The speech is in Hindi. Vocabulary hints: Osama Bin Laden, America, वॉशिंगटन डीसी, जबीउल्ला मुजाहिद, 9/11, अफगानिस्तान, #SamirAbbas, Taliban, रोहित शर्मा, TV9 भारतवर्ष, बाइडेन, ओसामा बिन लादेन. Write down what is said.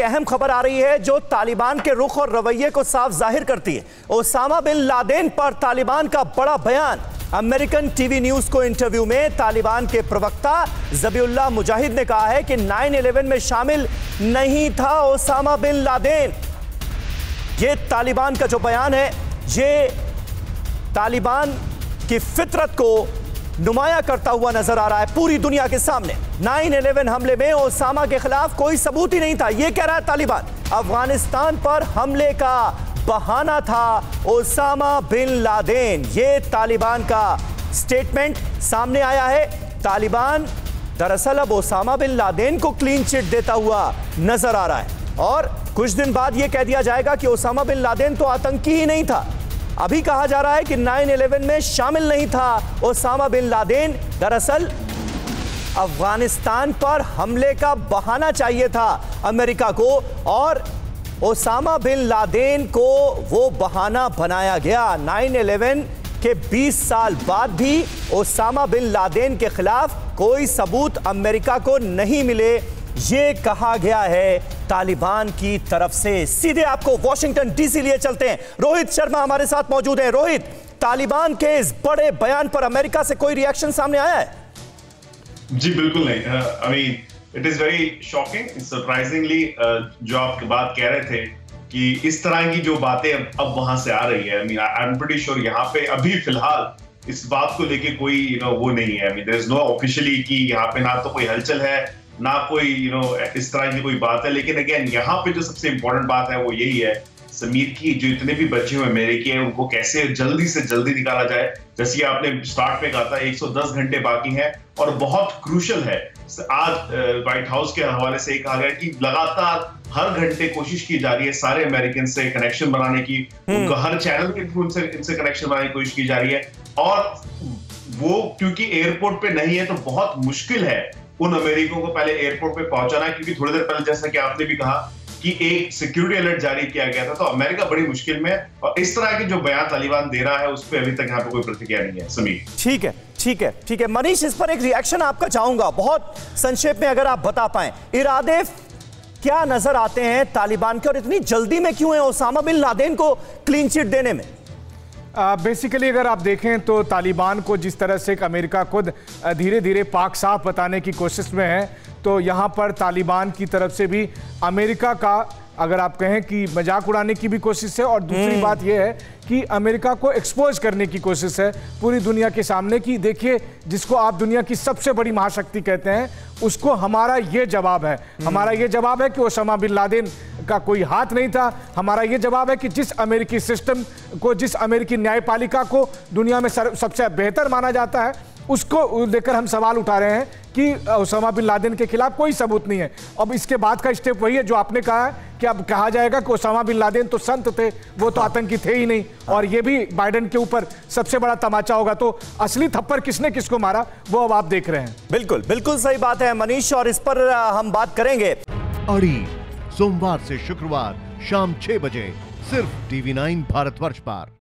एक अहम खबर आ रही है जो तालिबान के रुख और रवैये को साफ जाहिर करती है। ओसामा बिन लादेन पर तालिबान का बड़ा बयान। अमेरिकन टीवी न्यूज को इंटरव्यू में तालिबान के प्रवक्ता जबीउल्ला मुजाहिद ने कहा है कि 9/11 में शामिल नहीं था ओसामा बिन लादेन। ये तालिबान का जो बयान है ये तालिबान की फितरत को नुमाया करता हुआ नजर आ रहा है पूरी दुनिया के सामने। 9/11 हमले में ओसामा के खिलाफ कोई सबूत ही नहीं था, यह कह रहा है तालिबान। अफगानिस्तान पर हमले का बहाना था ओसामा बिन लादेन, ये तालिबान का स्टेटमेंट सामने आया है। तालिबान दरअसल अब ओसामा बिन लादेन को क्लीन चिट देता हुआ नजर आ रहा है और कुछ दिन बाद यह कह दिया जाएगा कि ओसामा बिन लादेन तो आतंकी ही नहीं था। अभी कहा जा रहा है कि 9/11 में शामिल नहीं था ओसामा बिन लादेन, दरअसल अफगानिस्तान पर हमले का बहाना चाहिए था अमेरिका को और ओसामा बिन लादेन को वो बहाना बनाया गया। 9/11 के 20 साल बाद भी ओसामा बिन लादेन के खिलाफ कोई सबूत अमेरिका को नहीं मिले, ये कहा गया है तालिबान की तरफ से। सीधे आपको वॉशिंगटन डीसी लिए चलते हैं, रोहित शर्मा हमारे साथ मौजूद हैं। रोहित, तालिबान के इस बड़े बयान पर अमेरिका से कोई रिएक्शन सामने आया है? जी बिल्कुल नहीं। It is very shocking, surprisingly जो आप बात कह रहे थे कि इस तरह की जो बातें अब वहां से आ रही है। आई एम प्रीटी श्योर यहाँ पे अभी फिलहाल इस बात को लेके कोई वो नहीं है। देयर इज नो ऑफिशियली कि यहाँ पे ना तो कोई हलचल है ना कोई इस तरह की कोई बात है। लेकिन अगेन यहाँ पे जो सबसे इंपॉर्टेंट बात है वो यही है समीर की जो इतने भी बचे हुए अमेरिकी हैं उनको कैसे जल्दी से जल्दी निकाला जाए। जैसे आपने स्टार्ट में कहा था 110 घंटे बाकी हैं और बहुत क्रूशल है। आज व्हाइट हाउस के हवाले से कहा गया कि लगातार हर घंटे कोशिश की जा रही है सारे अमेरिकन से कनेक्शन बनाने की, उनका हर चैनल के थ्रू इनसे कनेक्शन बनाने की कोशिश की जा रही है और वो क्योंकि एयरपोर्ट पे नहीं है तो बहुत मुश्किल है उन अमेरिकियों को पहले एयरपोर्ट पे पहुंचाना। क्योंकि थोड़ी देर पहले जैसा कि आपने भी कहा कि एक सिक्योरिटी अलर्ट जारी किया गया था, तो अमेरिका बड़ी मुश्किल में और इस तरह के जो बयान तालिबान दे रहा है उस पर अभी तक यहाँ पे कोई प्रतिक्रिया नहीं है। समीर ठीक है मनीष, इस पर एक रिएक्शन आपका चाहूंगा, बहुत संक्षेप में अगर आप बता पाए इरादे क्या नजर आते हैं तालिबान के और इतनी जल्दी में क्यों है ओसामा बिन लादेन को क्लीन चिट देने में? बेसिकली अगर आप देखें तो तालिबान को जिस तरह से अमेरिका खुद धीरे धीरे पाक साफ बताने की कोशिश में है तो यहाँ पर तालिबान की तरफ से भी अमेरिका का अगर आप कहें कि मजाक उड़ाने की भी कोशिश है और दूसरी बात यह है कि अमेरिका को एक्सपोज करने की कोशिश है पूरी दुनिया के सामने कि देखिए जिसको आप दुनिया की सबसे बड़ी महाशक्ति कहते हैं उसको हमारा ये जवाब है। हमारा ये जवाब है कि ओसामा बिन लादेन का कोई हाथ नहीं था। हमारा ये जवाब है कि जिस अमेरिकी सिस्टम को, जिस अमेरिकी न्यायपालिका को दुनिया में सबसे बेहतर माना जाता है, उसको लेकर हम सवाल उठा रहे हैं कि ओसामा बिन लादेन के खिलाफ कोई सबूत नहीं है। अब इसके बाद का स्टेप वही है जो आपने कहा है कि अब कहा जाएगा कि ओसामा बिन लादेन तो संत थे, वो तो आतंकी थे ही नहीं और ये भी बाइडेन के ऊपर सबसे बड़ा तमाचा होगा। तो असली थप्पड़ किसने किसको मारा वो अब आप देख रहे हैं। बिल्कुल बिल्कुल सही बात है मनीष और इस पर हम बात करेंगे। अड़ी सोमवार से शुक्रवार शाम 6 बजे सिर्फ TV9 भारतवर्ष पर।